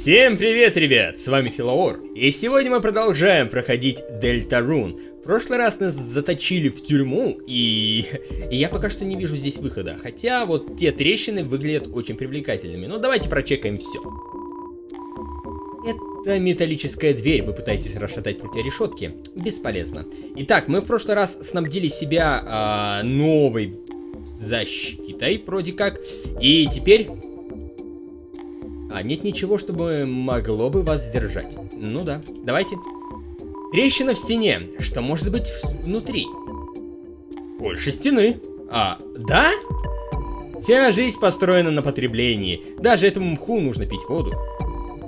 Всем привет, ребят! С вами Филаор. И сегодня мы продолжаем проходить Deltarune. В прошлый раз нас заточили в тюрьму, и я пока что не вижу здесь выхода. Хотя вот те трещины выглядят очень привлекательными. Но давайте прочекаем все. Это металлическая дверь, вы пытаетесь расшатать прутья решетки. Бесполезно. Итак, мы в прошлый раз снабдили себя новой защитой, вроде как. И теперь... А нет ничего, чтобы могло бы вас сдержать. Ну да, давайте. Трещина в стене. Что может быть внутри? Больше стены. А, да? Вся жизнь построена на потреблении. Даже этому мху нужно пить воду.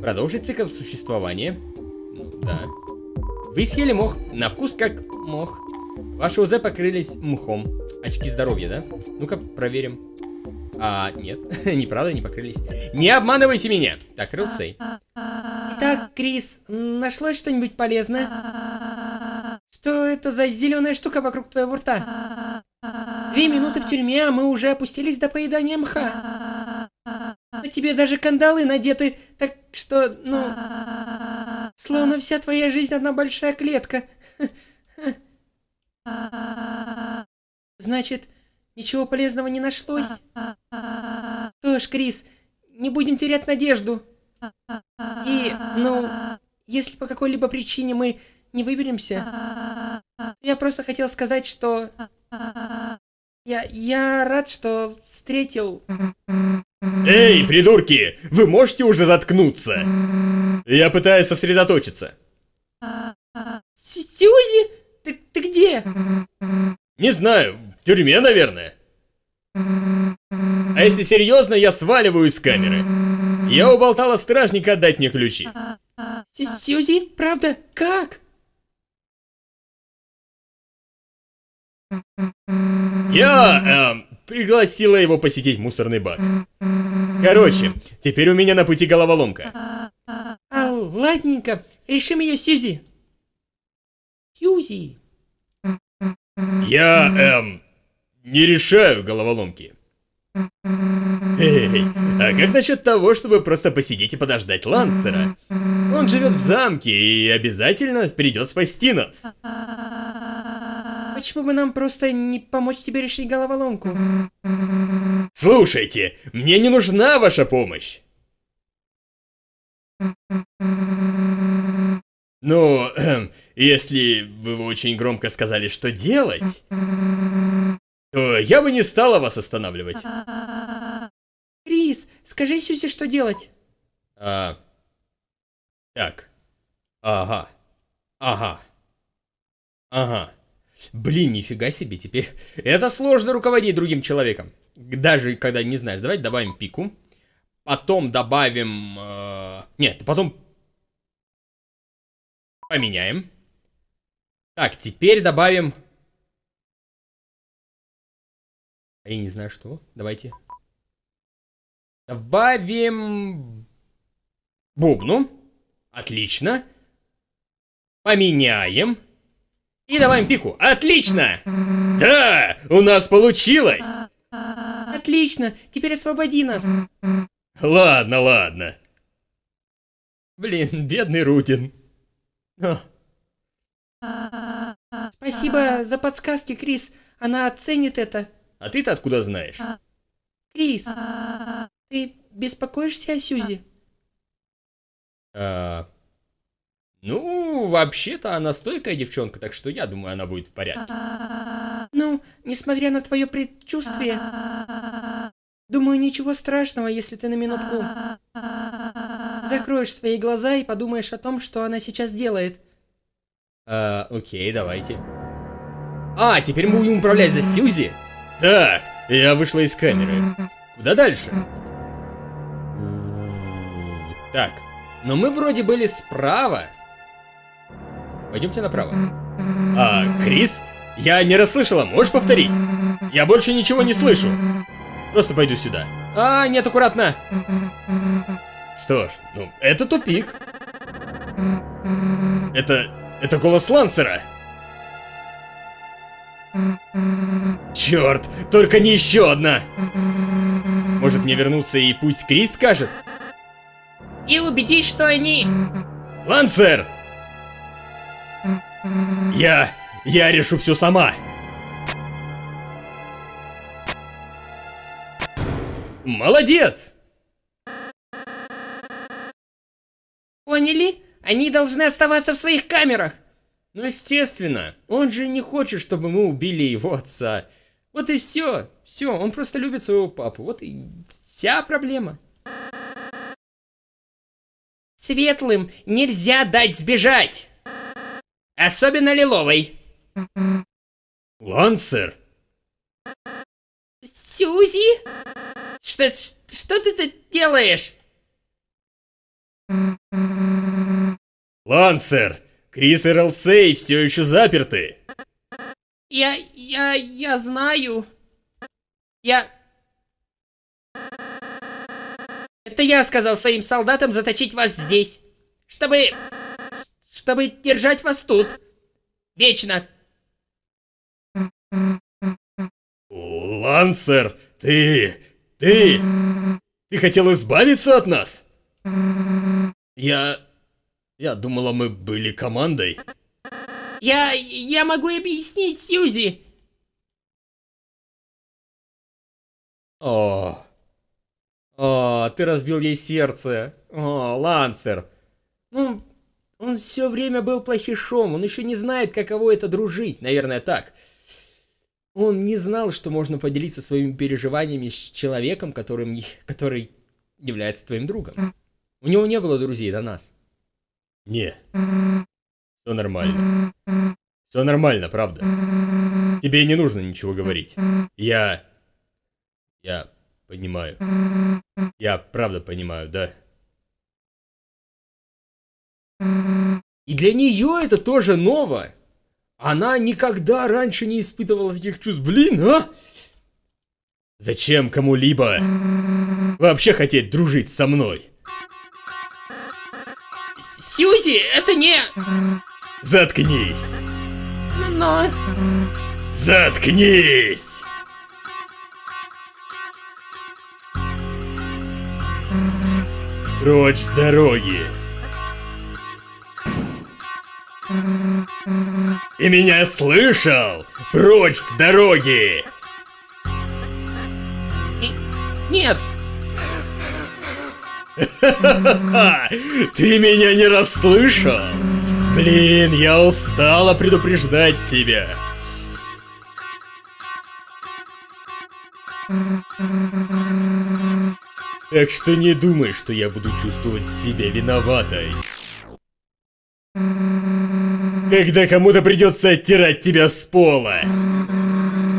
Продолжить цикл существования. Ну да. Вы съели мох. На вкус как мох. Ваши УЗ покрылись мхом. Очки здоровья, да? Ну-ка, проверим. А, нет, неправда, не покрылись. Не обманывайте меня! Так, Ралсей. Итак, Крис, нашлось что-нибудь полезное? Что это за зеленая штука вокруг твоего рта? 2 минуты в тюрьме, а мы уже опустились до поедания мха. На тебе даже кандалы надеты, так что, ну... Словно вся твоя жизнь одна большая клетка. Значит... Ничего полезного не нашлось. Что ж, Крис, не будем терять надежду. И, ну, если по какой-либо причине мы не выберемся, я просто хотел сказать, что... Я рад, что встретил... Эй, придурки, вы можете уже заткнуться? Я пытаюсь сосредоточиться. Сьюзи, ты где? Не знаю, в тюрьме, наверное. А если серьезно, я сваливаю из камеры. Я уболтала стражника отдать мне ключи. Сьюзи, правда? Как? Я пригласила его посетить мусорный бак. Короче, теперь у меня на пути головоломка. Ладненько, решим ее, Сьюзи. Сьюзи. Я, не решаю головоломки. Эй, а как насчет того, чтобы просто посидеть и подождать Лансера? Он живет в замке и обязательно придет спасти нас. Почему бы нам просто не помочь тебе решить головоломку? Слушайте, мне не нужна ваша помощь. Ну, если бы вы очень громко сказали, что делать, то я бы не стала вас останавливать. Крис, скажи Сьюзи, что делать. Так. Ага. Ага. Ага. Блин, нифига себе теперь. Это сложно руководить другим человеком. Даже когда не знаешь. Давайте добавим пику. Потом добавим... Нет, потом... Поменяем. Так, теперь добавим... Я не знаю, что. Давайте. Добавим... Бубну. Отлично. Поменяем. И добавим пику. Отлично! Да! У нас получилось! Отлично! Теперь освободи нас. Ладно, ладно. Блин, бедный Рудин. Спасибо за подсказки, Крис. Она оценит это. А ты-то откуда знаешь? Крис, ты беспокоишься о Сьюзи? Ну, вообще-то она стойкая девчонка, так что я думаю, она будет в порядке. Ну, несмотря на твое предчувствие, думаю, ничего страшного, если ты на минутку... Закроешь свои глаза и подумаешь о том, что она сейчас делает. Окей, давайте. А, теперь мы будем управлять за Сьюзи? Так, я вышла из камеры. Куда дальше? Так, но мы вроде были справа. Пойдемте направо. Крис, я не расслышала, можешь повторить? Я больше ничего не слышу. Просто пойду сюда. А, нет, аккуратно. Что ж, ну, это тупик. Это голос Лансера. Черт, только не еще одна. Может мне вернуться и пусть Крис скажет? и убедись, что они... Лансер! Я решу все сама. Молодец! Поняли? Они должны оставаться в своих камерах. Ну, естественно. Он же не хочет, чтобы мы убили его отца. Вот и все. Все, он просто любит своего папу. Вот и вся проблема. Светлым нельзя дать сбежать. Особенно лиловой. Лансер. Сьюзи? Что ты тут делаешь? Лансер, Крис и Ралсей все еще заперты. Я знаю. Это я сказал своим солдатам заточить вас здесь, чтобы держать вас тут. Вечно. Лансер, ты хотел избавиться от нас? Я думала, мы были командой. Я могу объяснить, Сьюзи. О, ты разбил ей сердце. О, Лансер. Ну, он все время был плохишом. Он еще не знает, каково это дружить. Наверное, так. Он не знал, что можно поделиться своими переживаниями с человеком, который является твоим другом. У него не было друзей до нас. Не. Все нормально. Все нормально, правда. Тебе не нужно ничего говорить. Я понимаю. Я правда понимаю, да. И для нее это тоже ново. Она никогда раньше не испытывала таких чувств. Блин, а? Зачем кому-либо вообще хотеть дружить со мной? Сьюзи, это не... Заткнись. Но... Заткнись. Прочь с дороги. Ты меня слышал? Прочь с дороги. Нет. Ты меня не расслышал? Блин, я устала предупреждать тебя. Так что не думай, что я буду чувствовать себя виноватой, когда кому-то придется оттирать тебя с пола.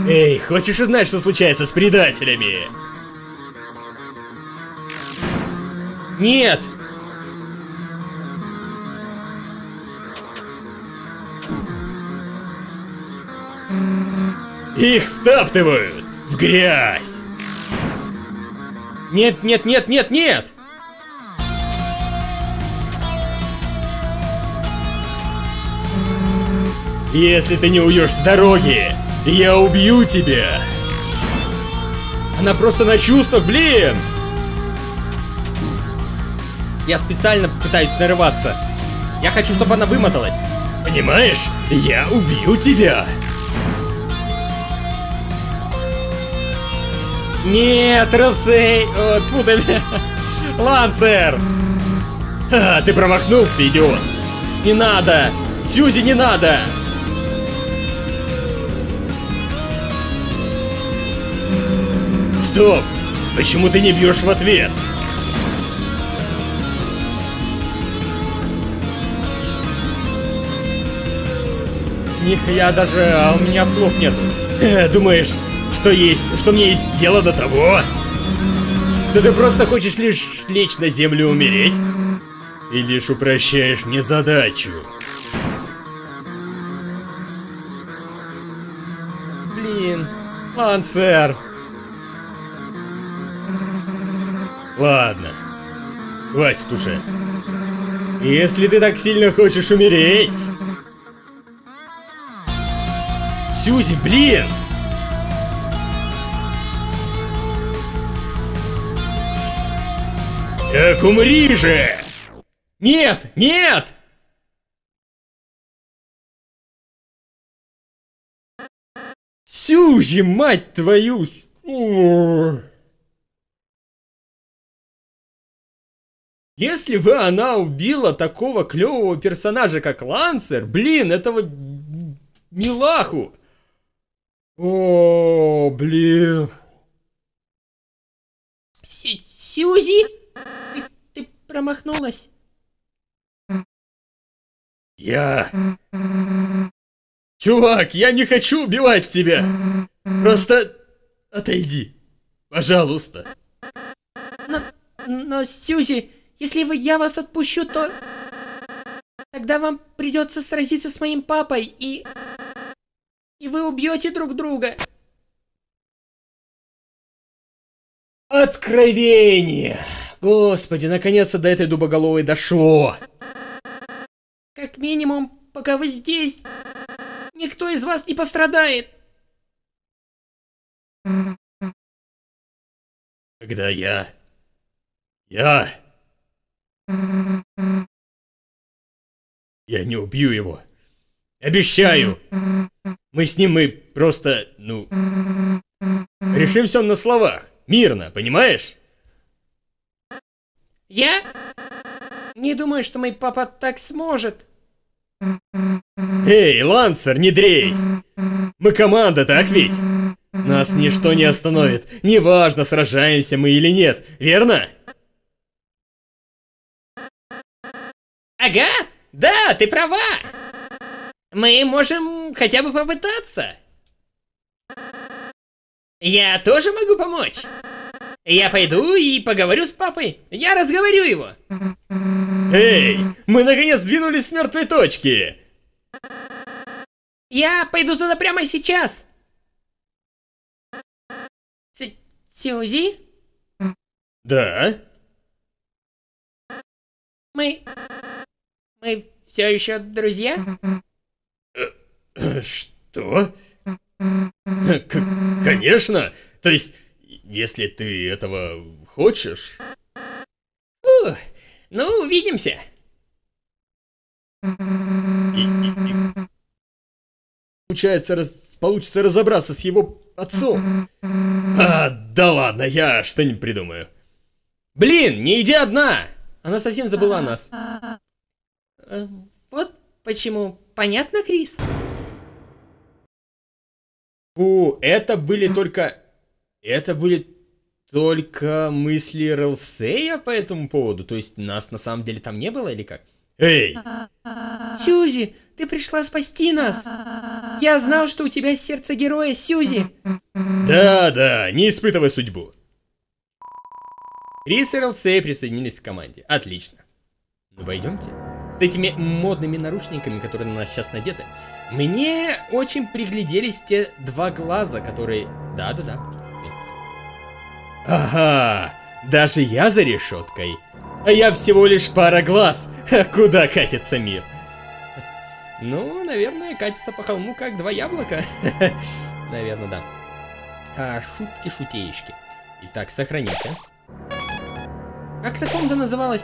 Эй, хочешь узнать, что случается с предателями? Нет! Их втаптывают в грязь! Нет, нет, нет, нет, нет! Если ты не уйдешь с дороги, я убью тебя! Она просто на чувствах, блин! Я специально пытаюсь нарываться. Я хочу, чтобы она вымоталась. Понимаешь? Я убью тебя. Нет, Ралсей. Лансер. А, ты промахнулся, идиот. Не надо. Сьюзи, не надо. Стоп. Почему ты не бьешь в ответ? Я даже... у меня слов нету. Думаешь, что мне есть дело до того? Что ты просто хочешь лишь лечь на землю и умереть? И лишь упрощаешь мне задачу. Блин, Лансер. Ладно, хватит уже. Если ты так сильно хочешь умереть... Сьюзи, блин! Так умри же! Нет! Нет! Сьюзи, мать твою! Если бы она убила такого клевого персонажа, как Лансер, блин, этого милаху! О, блин! Сьюзи? Ты промахнулась? Я... Чувак, я не хочу убивать тебя! Просто... отойди. Пожалуйста. Но Сьюзи, если я вас отпущу, то... тогда вам придется сразиться с моим папой и... и вы убьете друг друга. Откровение! Господи, наконец-то до этой дубоголовой дошло! Как минимум, пока вы здесь, никто из вас не пострадает. Когда я не убью его. Обещаю. Мы с ним просто, решим все на словах. Мирно, понимаешь? Я не думаю, что мой папа так сможет. Эй, Лансер, не дрей! Мы команда, так ведь? Нас ничто не остановит. Неважно, сражаемся мы или нет, верно? Ага, да, ты права. Мы можем хотя бы попытаться. Я тоже могу помочь. Я пойду и поговорю с папой. Я разговорю его. Эй, мы наконец сдвинулись с мертвой точки. Я пойду туда прямо сейчас. Сьюзи? Да? Мы все еще друзья? Что? Конечно! То есть, если ты этого хочешь... Ну, увидимся! Получится разобраться с его отцом. А, да ладно, я что-нибудь придумаю. Блин, не иди одна! Она совсем забыла о нас. Вот почему. Понятно, Крис? Фу, это были только мысли Ралсея по этому поводу. То есть нас на самом деле там не было или как? Эй! Сьюзи, ты пришла спасти нас! Я знал, что у тебя сердце героя, Сьюзи! Да-да, не испытывай судьбу. Крис и Ралсей присоединились к команде. Отлично. Ну, пойдемте. С этими модными наручниками, которые на нас сейчас надеты, мне очень пригляделись те два глаза, которые... Да-да-да. Ага, даже я за решеткой. А я всего лишь пара глаз. Куда катится мир? Ну, наверное, катится по холму, как два яблока. Наверное, да. А, шутки-шутеечки. Итак, сохранимся. Как эта комната называлась?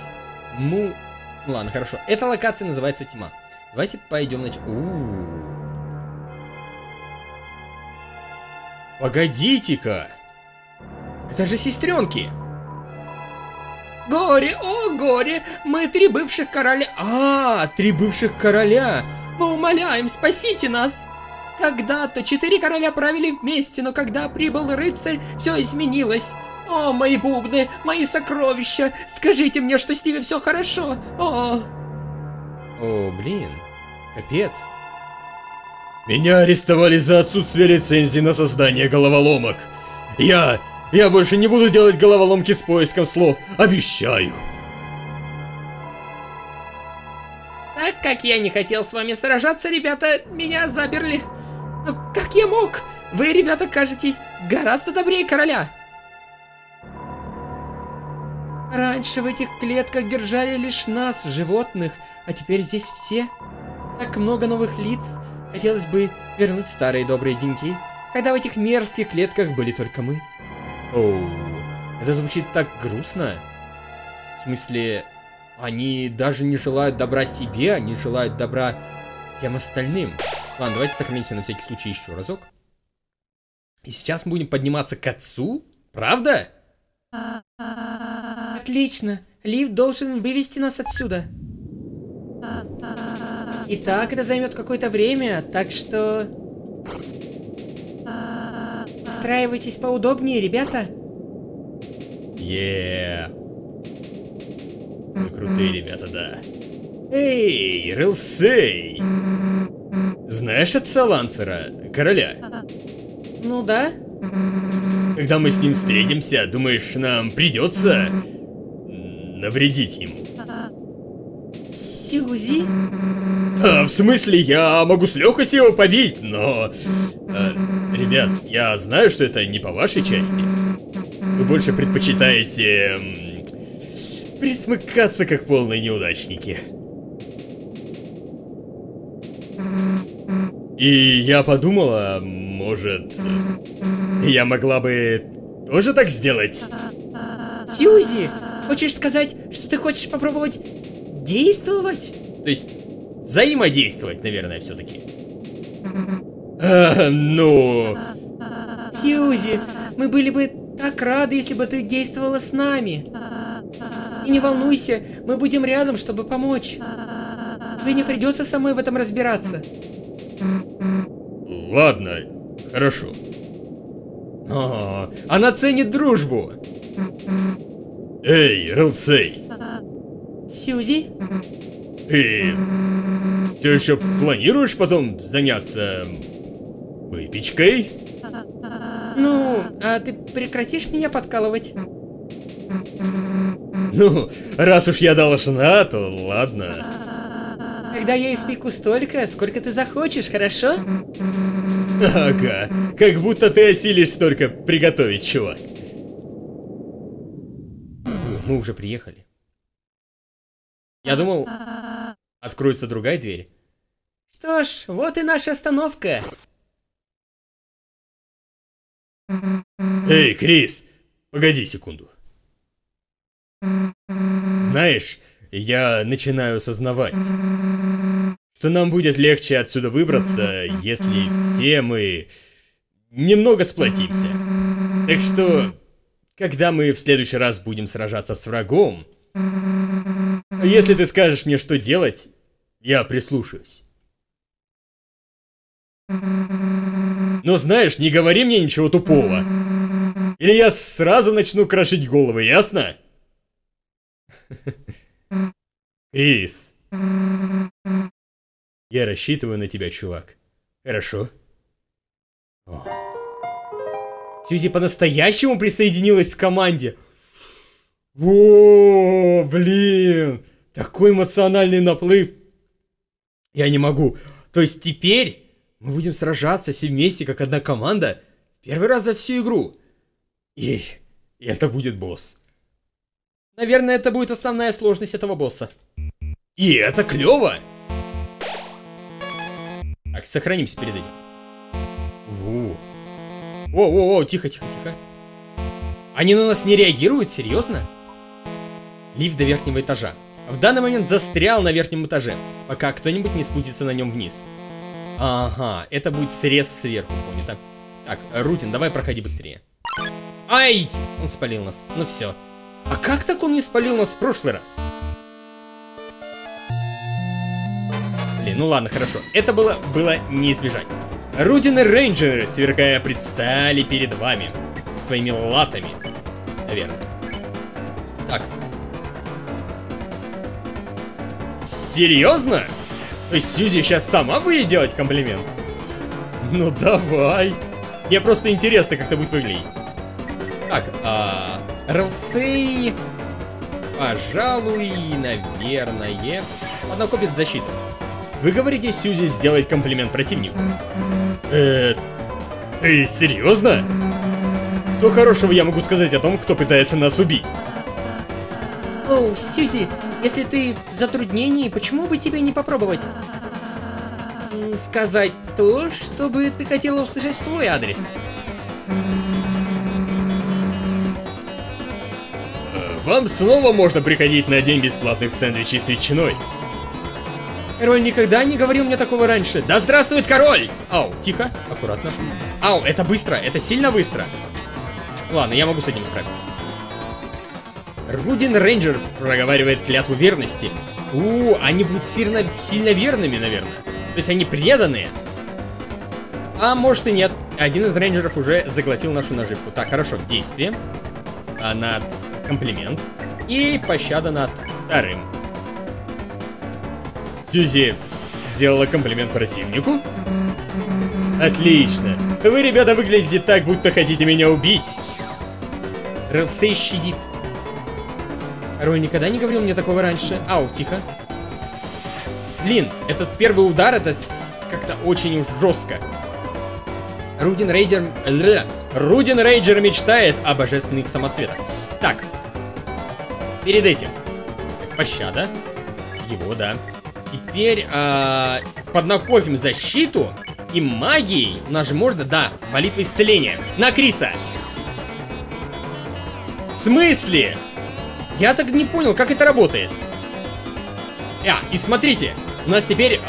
Ну ладно, хорошо. Эта локация называется тьма. Давайте пойдем начать. Погодите-ка! Это же сестренки! Горе, о горе! Мы три бывших короля... А, три бывших короля! Мы умоляем, спасите нас! Когда-то четыре короля правили вместе, но когда прибыл рыцарь, все изменилось. О, мои бубны, мои сокровища! Скажите мне, что с ними все хорошо! О! О, блин, капец. Меня арестовали за отсутствие лицензии на создание головоломок. Я больше не буду делать головоломки с поиском слов, обещаю. Так как я не хотел с вами сражаться, ребята, меня заперли. Но как я мог? Вы, ребята, кажетесь гораздо добрее короля. Раньше в этих клетках держали лишь нас, животных, а теперь здесь все. Так много новых лиц. Хотелось бы вернуть старые добрые деньки, когда в этих мерзких клетках были только мы. Оу, это звучит так грустно. В смысле... Они даже не желают добра себе, они желают добра всем остальным. Ладно, давайте сохранимся на всякий случай еще разок. И сейчас мы будем подниматься к отцу, правда? Отлично, лифт должен вывести нас отсюда. Итак, это займет какое-то время, так что... Устраивайтесь поудобнее, ребята. Вы крутые ребята, да. Эй, Ралсей! Знаешь отца Лансера, короля? Ну да. Когда мы с ним встретимся, думаешь, нам придется навредить ему? Сьюзи? А, в смысле, я могу с легкостью его побить, но... ребят, я знаю, что это не по вашей части. Вы больше предпочитаете... присмыкаться, как полные неудачники. И я подумала, может... я могла бы тоже так сделать? Сьюзи, хочешь сказать, что ты хочешь попробовать... действовать? То есть, взаимодействовать, наверное, все-таки. Ну... Сьюзи, мы были бы так рады, если бы ты действовала с нами. И не волнуйся, мы будем рядом, чтобы помочь. Тебе не придется самой в этом разбираться. Ладно, хорошо. О, она ценит дружбу. Эй, Ралсей. Сьюзи? Ты... все еще планируешь потом заняться... выпечкой? Ну, а ты прекратишь меня подкалывать? Ну, раз уж я должна, то ладно. Тогда я испеку столько, сколько ты захочешь, хорошо? Ага, как будто ты осилишь столько приготовить, чувак. Мы уже приехали. Я думал, откроется другая дверь. Что ж, вот и наша остановка. Эй, Крис, погоди секунду. Знаешь, я начинаю осознавать, что нам будет легче отсюда выбраться, если все мы немного сплотимся. Так что, когда мы в следующий раз будем сражаться с врагом, если ты скажешь мне, что делать, я прислушаюсь. Но знаешь, не говори мне ничего тупого. Или я сразу начну крошить головы, ясно? Крис, я рассчитываю на тебя, чувак. Хорошо? О. Сьюзи по-настоящему присоединилась к команде. О, блин, такой эмоциональный наплыв. Я не могу. То есть теперь мы будем сражаться все вместе, как одна команда, первый раз за всю игру. И это будет босс. Наверное, это будет основная сложность этого босса. И это клево. Так, сохранимся перед этим. О, тихо, тихо, тихо. Они на нас не реагируют, серьезно? Лифт до верхнего этажа. В данный момент застрял на верхнем этаже, пока кто-нибудь не спустится на нем вниз. Ага, это будет срез сверху, понятно. Так, Рудин, давай проходи быстрее. Ай! Он спалил нас, ну все. А как так он не спалил нас в прошлый раз? Блин, ну ладно, хорошо. Это было не избежать. Рудин и рейнджеры, сверкая, предстали перед вами. Своими латами. Наверное. Так. Серьезно? То есть Сьюзи сейчас сама будет делать комплимент? Ну давай. Мне просто интересно, как это будет выглядеть. Так, Ралсей, пожалуй, наверное, поднакопит защиту. Вы говорите Сьюзи сделать комплимент противнику? Ты серьезно? Что хорошего я могу сказать о том, кто пытается нас убить? Оу, Сьюзи, если ты в затруднении, почему бы тебе не попробовать сказать то, что бы ты хотела услышать в свой адрес? Вам снова можно приходить на день бесплатных сэндвичей с ветчиной. Король никогда не говорил мне такого раньше. Да здравствует король! Ау, тихо, аккуратно. Ау, это быстро, это сильно быстро. Ладно, я могу с этим справиться. Рудин Рейнджер проговаривает клятву верности. Они будут сильно верными, наверное. То есть они преданные. А может и нет. Один из рейнджеров уже заглотил нашу наживку. Так, хорошо, действие. Над комплимент. И пощада над вторым. Сьюзи сделала комплимент противнику. Отлично. Вы, ребята, выглядите так, будто хотите меня убить. Ралсей щадит. Рой никогда не говорил мне такого раньше. Ау, тихо. Блин, этот первый удар, это как-то очень уж жестко. Рудин Рейнджер мечтает о божественных самоцветах. Так. Перед этим. Пощада. Его, да. Теперь поднакопим защиту. И магией у нас же можно, да, молитва исцеления. На Криса. В смысле? Я так не понял, как это работает. И смотрите. У нас теперь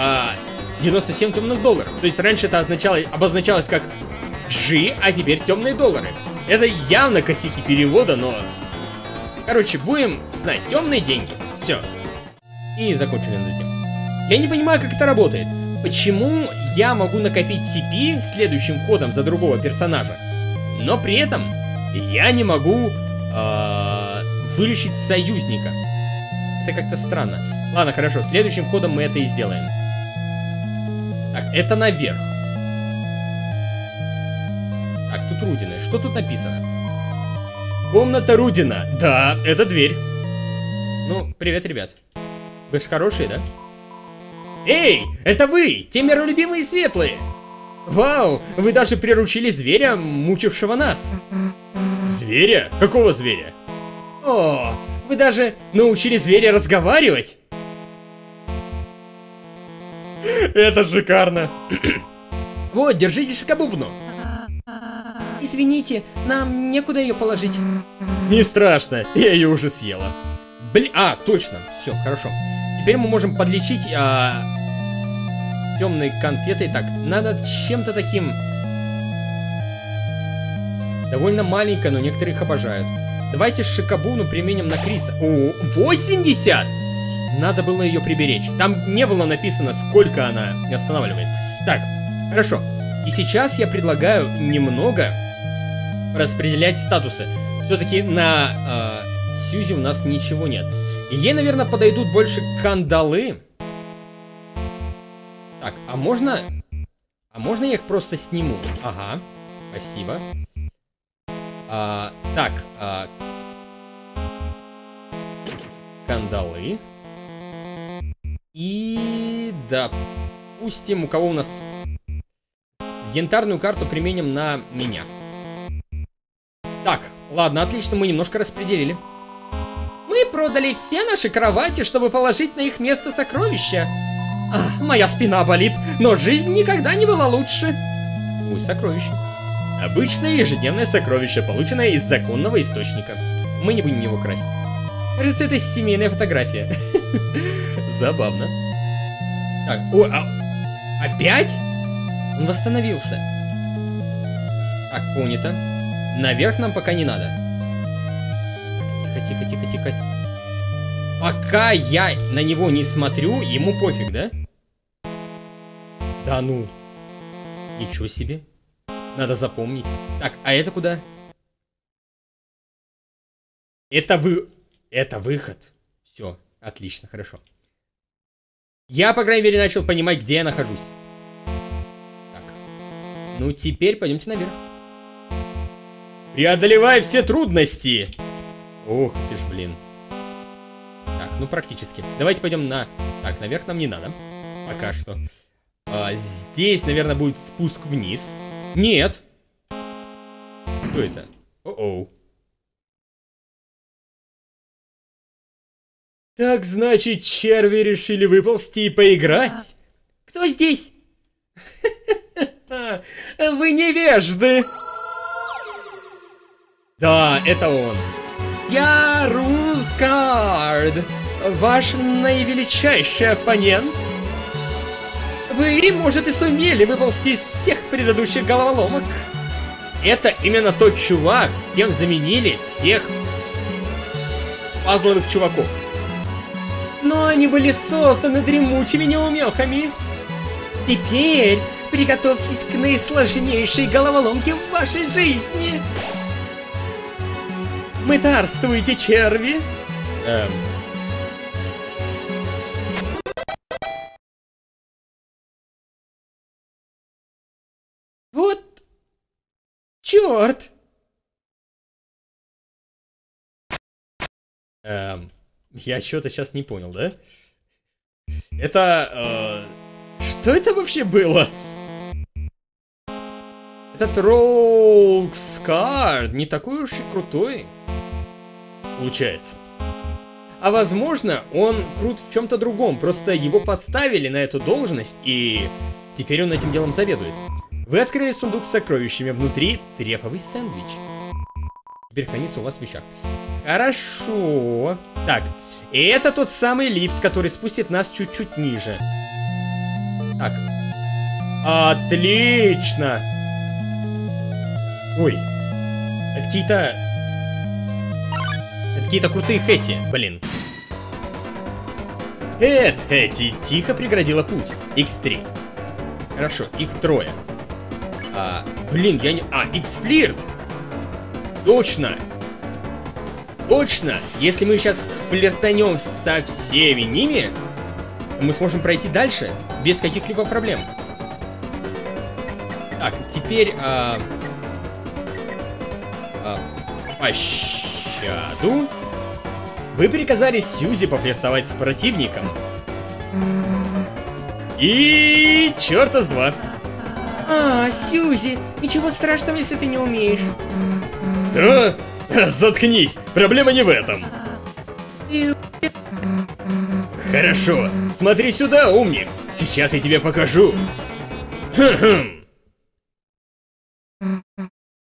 97 темных долларов. То есть раньше это обозначалось как G, а теперь темные доллары. Это явно косяки перевода, но... Короче, будем знать темные деньги. Все. И закончили над этим. Я не понимаю, как это работает. Почему я могу накопить CP следующим ходом за другого персонажа, но при этом я не могу вылечить союзника? Это как-то странно. Ладно, хорошо, следующим ходом мы это и сделаем. Так, это наверх. Так, тут Рудина. Что тут написано? Комната Рудина. Да, это дверь. Ну, привет, ребят. Вы же хорошие, да? Эй, это вы! Те миролюбимые светлые! Вау, вы даже приручили зверя, мучившего нас. Зверя? Какого зверя? О, вы даже научили зверя разговаривать? Это шикарно. Вот, держите шокобубну. Извините, нам некуда ее положить. Не страшно, я ее уже съела. Блин, точно, все, хорошо. Теперь мы можем подлечить темные конфеты. Так, надо чем-то таким. Довольно маленькое, но некоторых обожают. Давайте шикабуну применим на Криса. О, 80! Надо было ее приберечь. Там не было написано, сколько она останавливает. Так, хорошо. И сейчас я предлагаю немного распределять статусы. Все-таки на Сьюзи у нас ничего нет. Ей, наверное, подойдут больше кандалы. Так, а можно... А можно я их просто сниму? Ага, спасибо. Кандалы. И... допустим, у кого у нас... Янтарную карту применим на меня. Так, ладно, отлично, мы немножко распределили. Мы продали все наши кровати, чтобы положить на их место сокровища. Моя спина болит, но жизнь никогда не была лучше. Ой, сокровище. Обычное ежедневное сокровище, полученное из законного источника. Мы не будем его красть. Кажется, это семейная фотография. Забавно. Так, опять? Он восстановился. Так, понято. Наверх нам пока не надо. Тихо. Пока я на него не смотрю, ему пофиг, да? Да ну. Ничего себе. Надо запомнить. Так, а это куда? Это выход. Все, отлично, хорошо. Я, по крайней мере, начал понимать, где я нахожусь. Так. Ну, теперь пойдемте наверх. Преодолевай все трудности! Ох ты ж, блин. Так, ну практически. Давайте пойдем на... Так, наверх нам не надо. Пока что. Здесь, наверное, будет спуск вниз. Нет. Что это? О-оу. Так, значит, черви решили выползти и поиграть? Кто здесь? Вы невежды. Да, это он. Я Раускар, ваш наивеличайший оппонент. Вы, может, и сумели выползти из всех предыдущих головоломок. Это именно тот чувак, кем заменили всех пазловых чуваков. Но они были созданы дремучими неумехами. Теперь приготовьтесь к наисложнейшей головоломке в вашей жизни. Мытарствуйте, черви. Вот черт. Я что-то сейчас не понял, да? Это... Что это вообще было? Этот Раускар не такой уж и крутой. Получается. А возможно, он крут в чем-то другом. Просто его поставили на эту должность, и теперь он этим делом заведует. Вы открыли сундук с сокровищами. Внутри трефовый сэндвич. Теперь хранится у вас в вещах. Хорошо. Так, и это тот самый лифт, который спустит нас чуть-чуть ниже. Так. Отлично. Ой. Это какие-то... крутые Хэти, блин. Хэти тихо преградила путь. X3. Хорошо, их трое. Блин, я не... X-флирт. Точно. Точно, если мы сейчас флиртанем со всеми ними, мы сможем пройти дальше без каких-либо проблем. Так, теперь... пощаду. Вы приказали Сьюзи пофлиртовать с противником. И... черта с два. Сьюзи, ничего страшного, если ты не умеешь. Что? Заткнись, проблема не в этом. Хорошо, смотри сюда, умник. Сейчас я тебе покажу.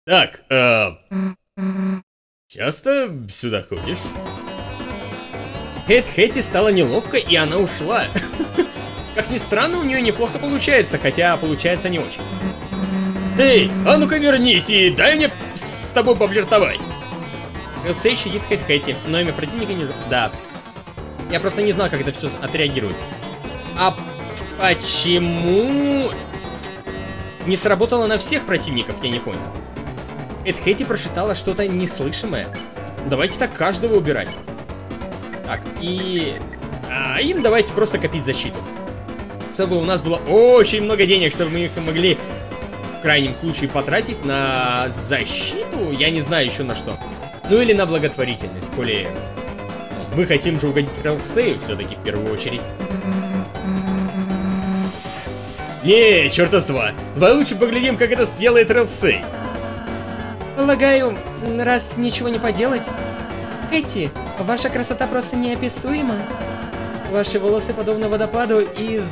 Так, часто сюда ходишь? Хэти стало неловко, и она ушла. Как ни странно, у нее неплохо получается, хотя получается не очень. Эй, а ну-ка вернись и дай мне с тобой пофлиртовать. Ралсей щадит Хэти, но имя противника не... Да. Я просто не знал, как это все отреагирует. А почему... не сработало на всех противников, я не понял. Хэти прошептала что-то неслышимое. Давайте так каждого убирать. Так, и... им давайте просто копить защиту. Чтобы у нас было очень много денег, чтобы мы их могли... в крайнем случае потратить на защиту, я не знаю еще на что. Ну или на благотворительность, коли мы хотим же угодить Ралсею все-таки в первую очередь. Не, черта с два. Давай лучше поглядим, как это сделает Ралсей. Полагаю, раз ничего не поделать... Хэти, ваша красота просто неописуема. Ваши волосы подобны водопаду из...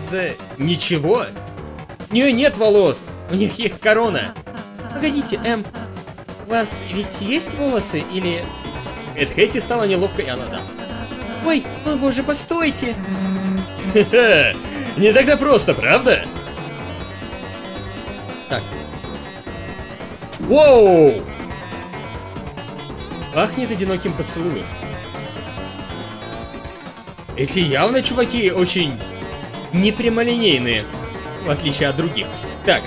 Ничего? У нее нет волос, у них их корона. Погодите, у вас ведь есть волосы или... Хэти стала неловко, и она да. Ой, о боже, постойте. Хе-хе, не так-то просто, правда? Так. Воу! Пахнет одиноким поцелуем. Эти явно чуваки очень непрямолинейные. В отличие от других. Так.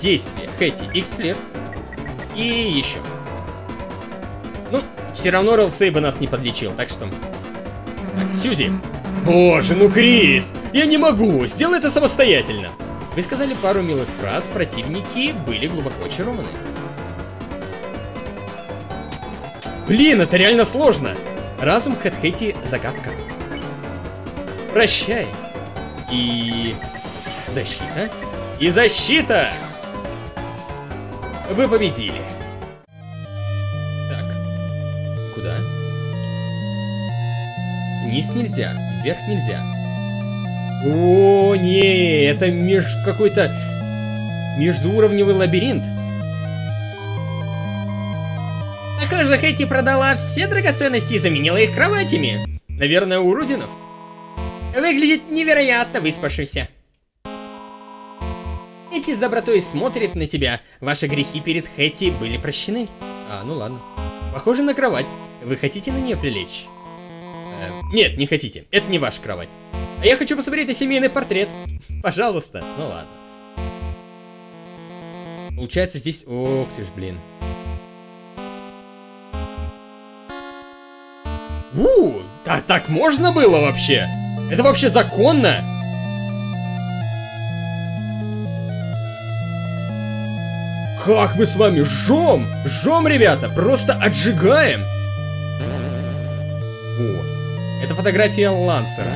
Действие. Хэти, X-флирт. И еще. Ну, все равно Ралсей бы нас не подлечил, так что... Так, Сьюзи. Боже, ну Крис! Я не могу! Сделай это самостоятельно! Вы сказали пару милых фраз, противники были глубоко очарованы. Блин, это реально сложно! Разум Хэти загадка. Прощай. И... защита. И защита! Вы победили. Так. Куда? Вниз нельзя. Вверх нельзя. О, не! Это какой-то междууровневый лабиринт. Так Похоже, Хэти продала все драгоценности и заменила их кроватями. Наверное, у Рудинов. Выглядит невероятно выспавшимся. Хэти с добротой смотрит на тебя. Ваши грехи перед Хэти были прощены. А, ну ладно. Похоже на кровать. Вы хотите на нее прилечь? Нет, не хотите. Это не ваша кровать. А я хочу посмотреть на семейный портрет. Пожалуйста. Ну ладно. Получается здесь... Ох ты ж, блин. Да так можно было вообще? Это вообще законно? Как мы с вами жжем! Жжем, ребята! Просто отжигаем! О, это фотография Лансера.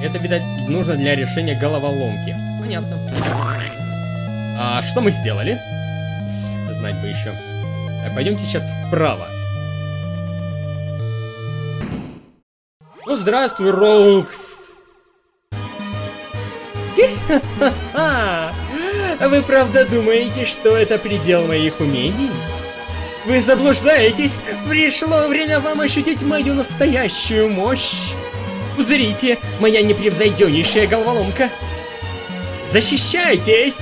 Это, видать, нужно для решения головоломки. Понятно. А что мы сделали? Знать бы еще. Так, пойдемте сейчас вправо. Ну, здравствуй, Роукс. Вы правда думаете, что это предел моих умений? Вы заблуждаетесь. Пришло время вам ощутить мою настоящую мощь. Узрите, моя непревзойденнейшая головоломка. Защищайтесь!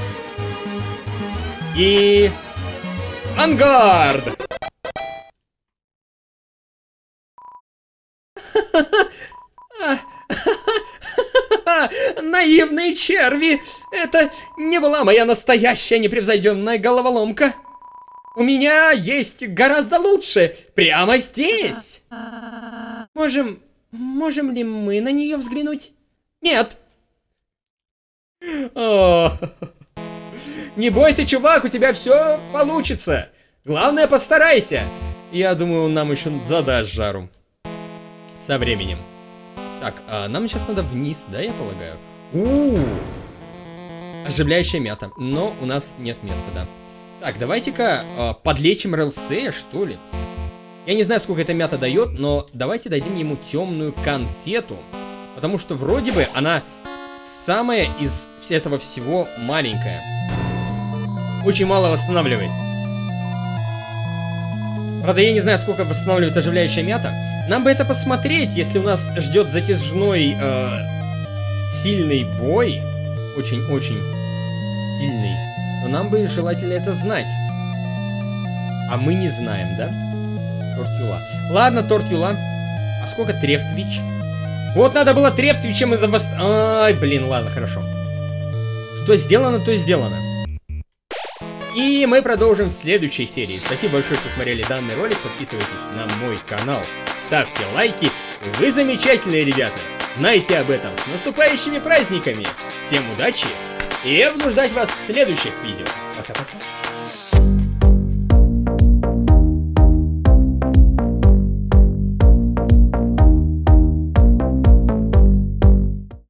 И... ангард! Наивные черви! Это не была моя настоящая непревзойденная головоломка. У меня есть гораздо лучше. Прямо здесь. Можем ли мы на нее взглянуть? Нет. Не бойся, чувак, у тебя все получится. Главное, постарайся. Я думаю, нам еще задашь жару. Со временем. Так, а нам сейчас надо вниз, да, я полагаю? Оживляющая мята. Но у нас нет места, да. Так, давайте-ка подлечим Ралсея, что ли. Я не знаю, сколько эта мята дает, но давайте дадим ему темную конфету. Потому что вроде бы она самая из этого всего маленькая. Очень мало восстанавливает. Правда, я не знаю, сколько восстанавливает оживляющая мята. Нам бы это посмотреть, если у нас ждет затяжной сильный бой. Очень-очень сильный. Но нам бы желательно это знать. А мы не знаем, да? Тортюла. Ладно, Тортюла. А сколько Трефтвич? Вот надо было Трефтвичем это Ай, блин, ладно, хорошо. Что сделано, то сделано. И мы продолжим в следующей серии. Спасибо большое, что смотрели данный ролик. Подписывайтесь на мой канал. Ставьте лайки. Вы замечательные ребята. Знайте об этом. С наступающими праздниками. Всем удачи. И я буду ждать вас в следующих видео. Пока-пока.